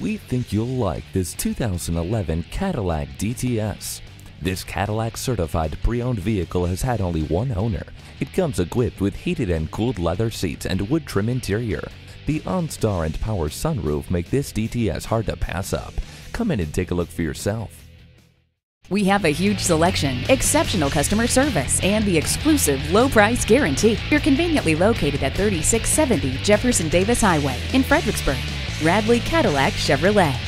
We think you'll like this 2011 Cadillac DTS. This Cadillac certified pre-owned vehicle has had only one owner. It comes equipped with heated and cooled leather seats and wood trim interior. The OnStar and power sunroof make this DTS hard to pass up. Come in and take a look for yourself. We have a huge selection, exceptional customer service, and the exclusive low price guarantee. You're conveniently located at 3670 Jefferson Davis Highway in Fredericksburg. Radley Cadillac Chevrolet.